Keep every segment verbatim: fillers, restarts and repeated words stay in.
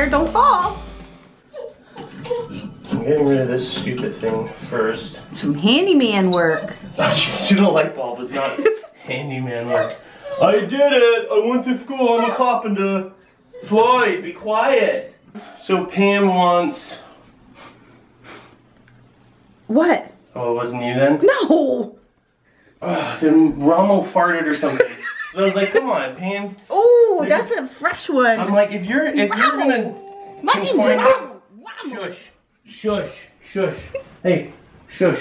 chair don't fall. I'm getting rid of this stupid thing first. Some handyman work. Shoot a light bulb is not handyman work. I did it! I went to school, I'm a carpenter. Floyd, be quiet. So Pam wants... What? Oh, it wasn't you then? No! Uh, then Rommel farted or something. So I was like, come on, Pam. Oh, that's a fresh one. I'm like, if you're if Rommel. you're gonna My name's Rommel. Rommel. Shush. Shush. Shush. Hey, shush.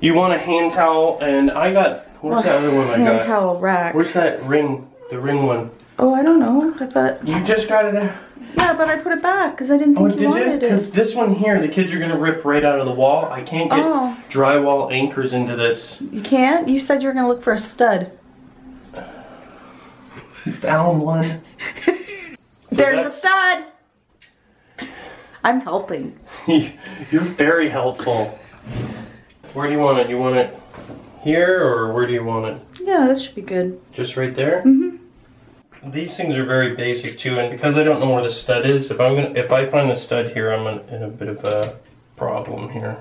You want a hand towel, and I got where's well, that other one I hand got? Hand towel rack. Where's that ring? The ring one. Oh, I don't know. I thought you just got it. A... Yeah, but I put it back because I didn't think oh, you did wanted it. Because this one here, the kids are gonna rip right out of the wall. I can't get oh. drywall anchors into this. You can't. You said you were gonna look for a stud. You found one. So there's that's... a stud. I'm helping. You're very helpful. Where do you want it? You want it here, or where do you want it? Yeah, this should be good. Just right there. Mm-hmm. These things are very basic too, and because I don't know where the stud is, if I'm gonna, if I find the stud here, I'm in, in a bit of a problem here.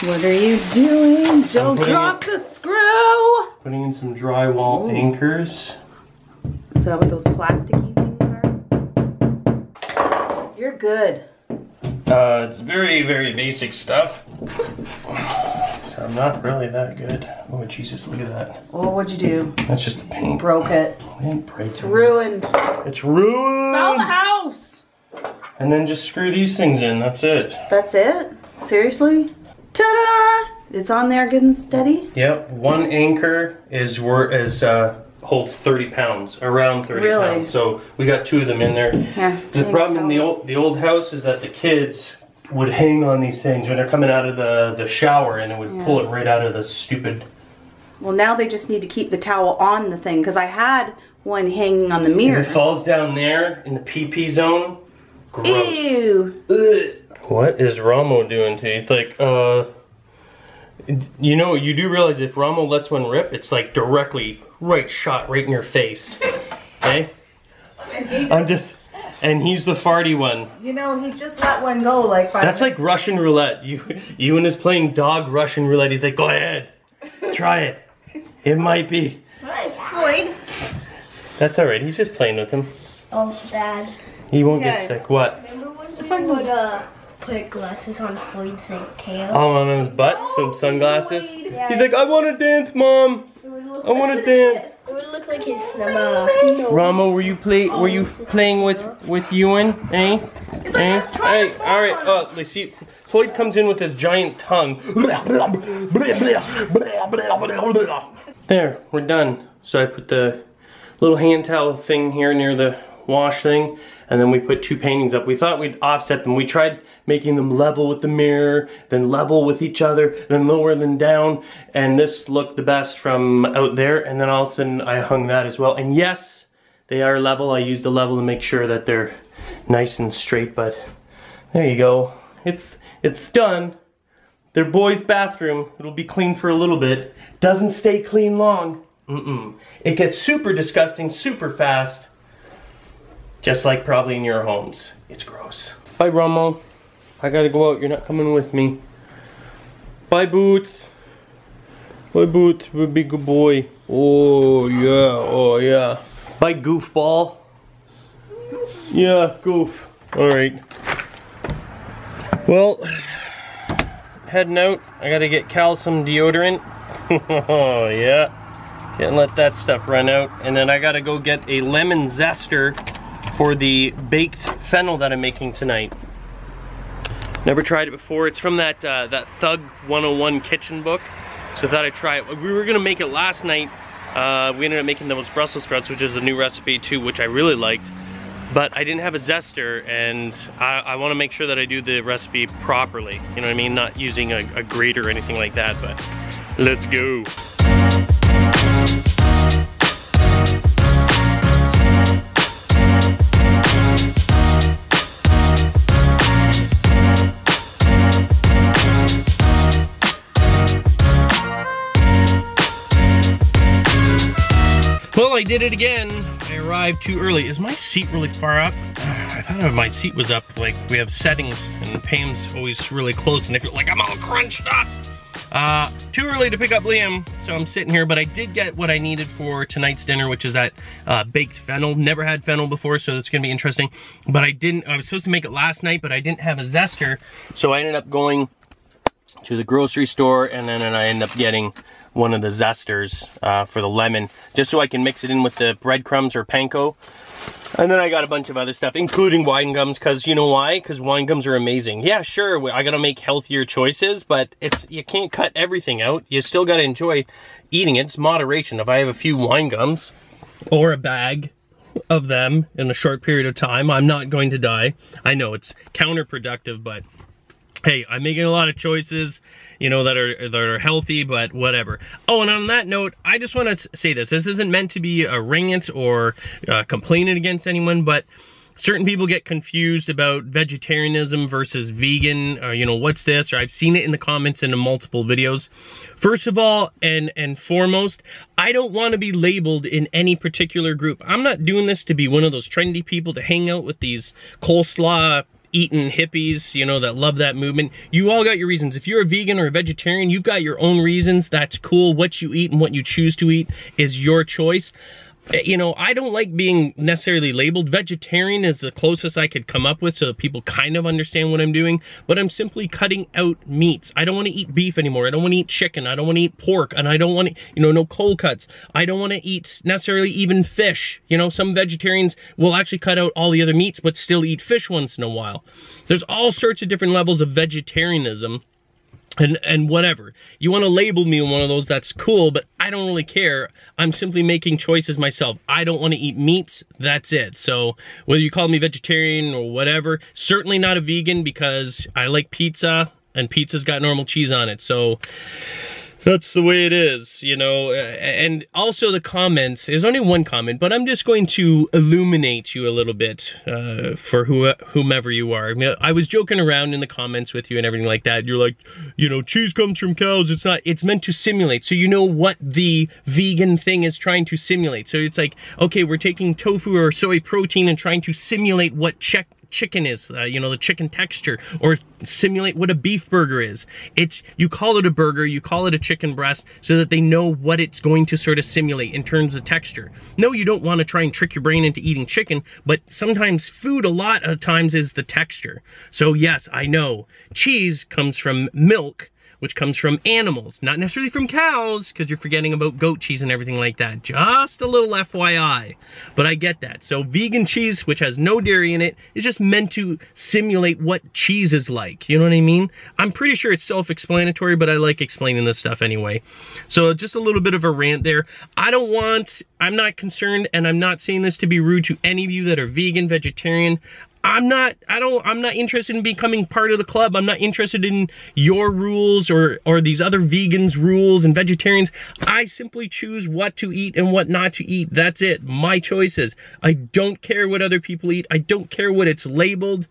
What are you doing? Don't drop in, the screw. Putting in some drywall Ooh. anchors. Is that what those plasticky things are? You're good. Uh, it's very, very basic stuff. So I'm not really that good. Oh Jesus, look at that. Oh, what'd you do? That's just the paint. Broke it. Paint it's ruined. It's ruined. Sell the house. And then just screw these things in. That's it. That's it? Seriously? Ta-da! It's on there good and steady? Yep. One anchor is wor is uh holds thirty pounds, around thirty really? pounds. So we got two of them in there. Yeah, the problem in the old the old house is that the kids would hang on these things when they're coming out of the the shower, and it would yeah. pull it right out of the stupid. Well, now they just need to keep the towel on the thing, because I had one hanging on the mirror. If it falls down there in the pee-pee zone. Gross. Ew. Ugh. What is Rommel doing to you? It's like, uh, you know, you do realize if Rommel lets one rip, it's like directly right shot right in your face. Okay? I'm just, and he's the farty one. You know, he just let one go like five That's minutes. Like Russian roulette. You you and is playing dog Russian roulette. He's like, go ahead. Try it. It might be. Hi, Floyd. That's alright, he's just playing with him. Oh, Dad. He won't okay. get sick. What? Remember when we would uh, put glasses on Floyd's like, tail? Oh, on his butt? No, some sunglasses? Yeah. He's like, I want to dance, Mom. I want to dance. It would look like his number. Rommel, were you play? Were you playing with with Ewan? Eh? Eh? Hey, all right. Oh, let's see. Floyd comes in with his giant tongue. There, we're done. So I put the little hand towel thing here near the wash thing, and then we put two paintings up. We thought we'd offset them. We tried making them level with the mirror, then level with each other, then lower, then down, and this looked the best from out there, and then all of a sudden I hung that as well. And yes, they are level. I used the level to make sure that they're nice and straight, but there you go. It's it's done. Their boys' bathroom, it'll be clean for a little bit. Doesn't stay clean long. Mm-mm. It gets super disgusting, super fast. Just like probably in your homes. It's gross. Bye, Rommel. I gotta go out. You're not coming with me. Bye, Boots. Bye, Boots. We'll be good boy. Oh, yeah. Oh, yeah. Bye, Goofball. Yeah, Goof. Alright. Well, heading out. I gotta get Cal some deodorant. Oh, yeah. Can't let that stuff run out. And then I gotta go get a lemon zester for the baked fennel that I'm making tonight. Never tried it before. It's from that uh, that Thug one oh one kitchen book. So I thought I'd try it. We were gonna make it last night. Uh, we ended up making those Brussels sprouts, which is a new recipe too, which I really liked. But I didn't have a zester, and I, I wanna make sure that I do the recipe properly. You know what I mean? Not using a, a grater or anything like that, but let's go. I did it again. I arrived too early. Is my seat really far up? I thought my seat was up. Like, we have settings, and Pam's always really close, and if you're like, I'm all crunched up. Uh, too early to pick up Liam, so I'm sitting here, but I did get what I needed for tonight's dinner, which is that uh, baked fennel. Never had fennel before, so it's gonna be interesting. But I didn't, I was supposed to make it last night, but I didn't have a zester, so I ended up going to the grocery store, and then and I ended up getting one of the zesters uh, for the lemon, just so I can mix it in with the breadcrumbs or panko. And then I got a bunch of other stuff, including wine gums, because you know why? Because wine gums are amazing. Yeah, sure, I gotta make healthier choices, but it's you can't cut everything out. You still gotta enjoy eating it. It's moderation. If I have a few wine gums, or a bag of them in a short period of time, I'm not going to die. I know it's counterproductive, but hey, I'm making a lot of choices, you know, that are that are healthy, but whatever. Oh, and on that note, I just want to say this. This isn't meant to be a ring it or uh, complaining against anyone, but certain people get confused about vegetarianism versus vegan, or, you know, what's this? Or I've seen it in the comments in multiple videos. First of all, and, and foremost, I don't want to be labeled in any particular group. I'm not doing this to be one of those trendy people to hang out with these coleslaw eating hippies, you know, that love that movement. You all got your reasons. If you're a vegan or a vegetarian, you've got your own reasons. That's cool. What you eat and what you choose to eat is your choice. You know, I don't like being necessarily labeled. Vegetarian is the closest I could come up with so that people kind of understand what I'm doing, but I'm simply cutting out meats. I don't want to eat beef anymore. I don't want to eat chicken. I don't want to eat pork, and I don't want to, you know, no cold cuts. I don't want to eat necessarily even fish. You know, some vegetarians will actually cut out all the other meats but still eat fish once in a while. There's all sorts of different levels of vegetarianism. And, and whatever. You want to label me one of those, that's cool, but I don't really care. I'm simply making choices myself. I don't want to eat meats, that's it. So whether you call me vegetarian or whatever, certainly not a vegan because I like pizza and pizza's got normal cheese on it. So that's the way it is, you know. And also the comments, there's only one comment, but I'm just going to illuminate you a little bit uh, for who, whomever you are. I mean, I was joking around in the comments with you and everything like that. You're like, you know, cheese comes from cows. It's not, it's meant to simulate. So you know what the vegan thing is trying to simulate. So it's like, okay, we're taking tofu or soy protein and trying to simulate what check chicken is, uh, you know, the chicken texture, or simulate what a beef burger is. It's, you call it a burger, you call it a chicken breast, so that they know what it's going to sort of simulate in terms of texture. No, you don't want to try and trick your brain into eating chicken, but sometimes food a lot of times is the texture. So yes, I know cheese comes from milk, which comes from animals, not necessarily from cows, because you're forgetting about goat cheese and everything like that. Just a little F Y I, but I get that. So vegan cheese, which has no dairy in it, is just meant to simulate what cheese is like, you know what I mean? I'm pretty sure it's self-explanatory, but I like explaining this stuff anyway. So just a little bit of a rant there. I don't want, I'm not concerned, and I'm not saying this to be rude to any of you that are vegan, vegetarian. I'm not, I don't, I'm not interested in becoming part of the club. I'm not interested in your rules or, or these other vegans' rules and vegetarians. I simply choose what to eat and what not to eat. That's it. My choices. I don't care what other people eat. I don't care what it's labeled.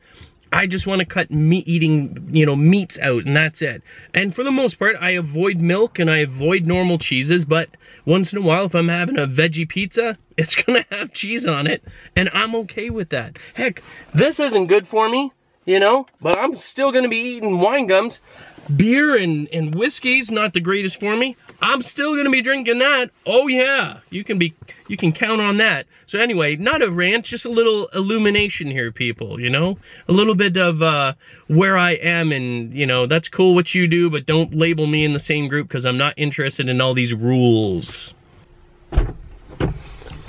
I just want to cut meat eating, you know, meats out, and that's it. And for the most part, I avoid milk and I avoid normal cheeses, but once in a while, if I'm having a veggie pizza, it's gonna have cheese on it, and I'm okay with that. Heck, this isn't good for me, you know, but I'm still gonna be eating wine gums. Beer and, and whiskey's not the greatest for me. I'm still gonna be drinking that. Oh yeah, you can be, you can count on that. So anyway, not a rant, just a little illumination here, people, you know? A little bit of uh, where I am, and you know, that's cool what you do, but don't label me in the same group because I'm not interested in all these rules.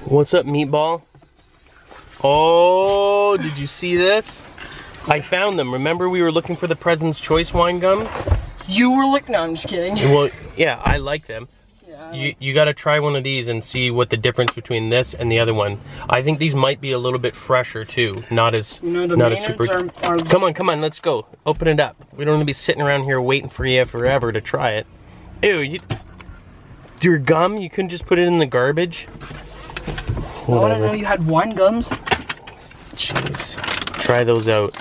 What's up, Meatball? Oh, did you see this? I found them. Remember we were looking for the President's Choice wine gums? You were looking, no, I'm just kidding. Well, yeah, I like them. Yeah, I you, you gotta try one of these and see what the difference between this and the other one. I think these might be a little bit fresher too. Not as, you know, the not as super. Are, are... Come on, come on, let's go. Open it up. We don't want to be sitting around here waiting for you forever to try it. Ew, you, your gum, you couldn't just put it in the garbage? Whatever. I didn't know you had wine gums. Jeez, try those out.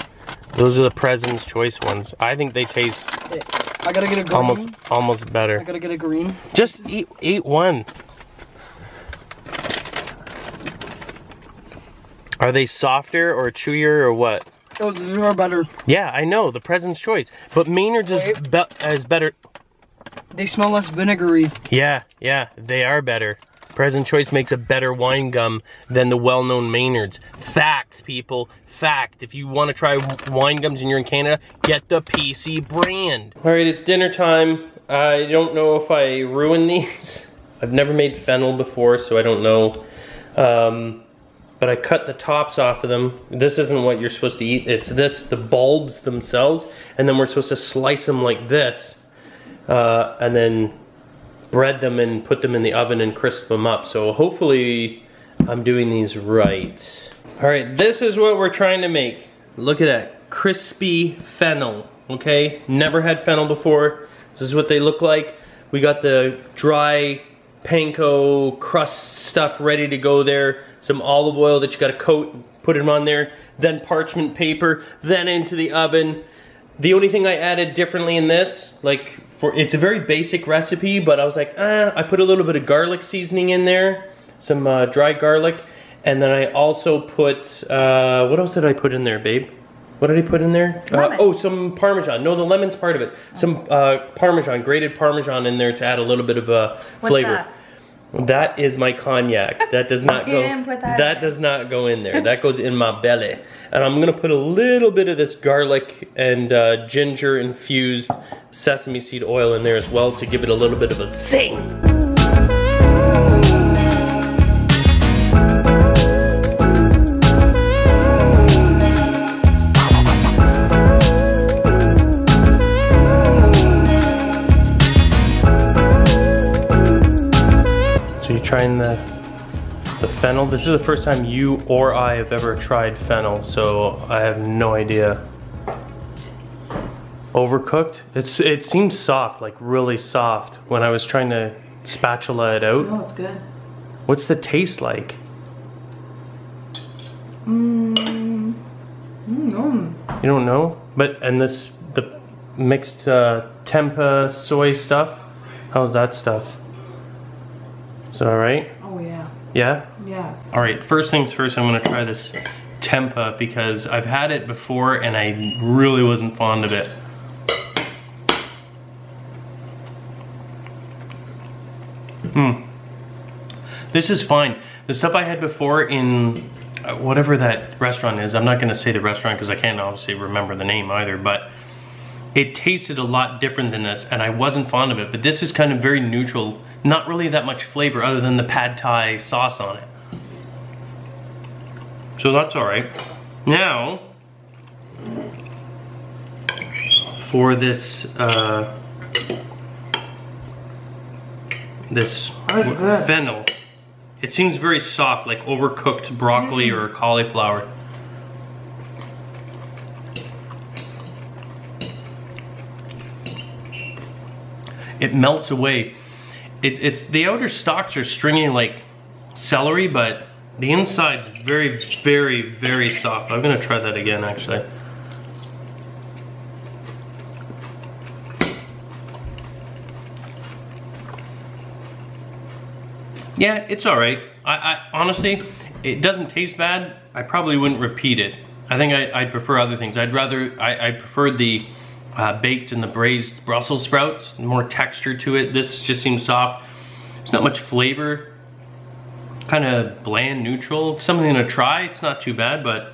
Those are the President's Choice ones. I think they taste I gotta get a green. Almost, almost better. I gotta get a green. Just eat, eat one. Are they softer or chewier or what? Oh, these are better. Yeah, I know, the President's Choice. But Maynard's is, be is better. They smell less vinegary. Yeah, yeah, they are better. President's Choice makes a better wine gum than the well-known Maynards. Fact, people, fact. If you want to try wine gums and you're in Canada, get the P C brand. All right, it's dinner time. I don't know if I ruin these. I've never made fennel before, so I don't know. Um, but I cut the tops off of them. This isn't what you're supposed to eat. It's this, the bulbs themselves, and then we're supposed to slice them like this, uh, and then bread them and put them in the oven and crisp them up. So hopefully I'm doing these right. All right, this is what we're trying to make. Look at that, crispy fennel, okay? Never had fennel before. This is what they look like. We got the dry panko crust stuff ready to go there. Some olive oil that you gotta coat, put it on there, then parchment paper, then into the oven. The only thing I added differently in this, like for it's a very basic recipe, but I was like, ah, I put a little bit of garlic seasoning in there, some uh, dry garlic, and then I also put, uh, what else did I put in there, babe? What did I put in there? Uh, oh, some Parmesan. No, the lemon's part of it. Some uh, Parmesan, grated Parmesan in there to add a little bit of uh, flavor. What's that? That is my cognac. That does not go. That, that does not go in there. That goes in my belly. And I'm gonna put a little bit of this garlic and uh, ginger infused sesame seed oil in there as well to give it a little bit of a zing. Trying the, the fennel. This is the first time you or I have ever tried fennel, so I have no idea. Overcooked? It's It seems soft, like really soft, when I was trying to spatula it out. Oh, it's good. What's the taste like? Mm, mm-hmm. You don't know? But, and this, the mixed uh, tempeh soy stuff, how's that stuff? Is that all right? Oh yeah. Yeah? Yeah. All right, first things first, I'm gonna try this tempeh because I've had it before and I really wasn't fond of it. Hmm. This is fine. The stuff I had before in whatever that restaurant is, I'm not gonna say the restaurant because I can't obviously remember the name either, but it tasted a lot different than this and I wasn't fond of it, but this is kind of very neutral. Not really that much flavor other than the pad thai sauce on it. So that's all right. Now, for this, uh, this fennel, it seems very soft, like overcooked broccoli mm. or cauliflower. It melts away. It, it's the outer stalks are stringy like celery, but the inside's very, very, very soft. I'm gonna try that again, actually. Yeah, it's all right. I, I honestly, it doesn't taste bad. I probably wouldn't repeat it. I think I, I'd prefer other things. I'd rather I, I preferred the. Uh, baked and the braised Brussels sprouts, more texture to it. This just seems soft. There's not much flavor. Kind of bland, neutral. It's something to try. It's not too bad, but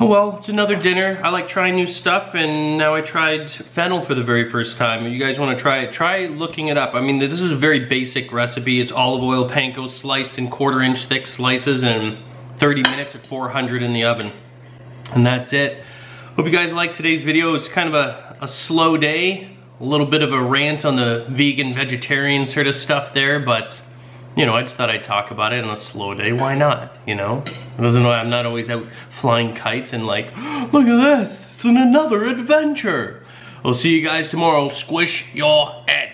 oh well, it's another dinner. I like trying new stuff, and now I tried fennel for the very first time. If you guys want to try it, try looking it up. I mean, this is a very basic recipe. It's olive oil, panko sliced in quarter inch thick slices, and thirty minutes at four hundred in the oven. And that's it. Hope you guys liked today's video. It's kind of a, a slow day, a little bit of a rant on the vegan, vegetarian sort of stuff there, but you know, I just thought I'd talk about it on a slow day. Why not, you know? It doesn't, I'm not always out flying kites and like, look at this, it's another adventure. I'll see you guys tomorrow. Squish your head.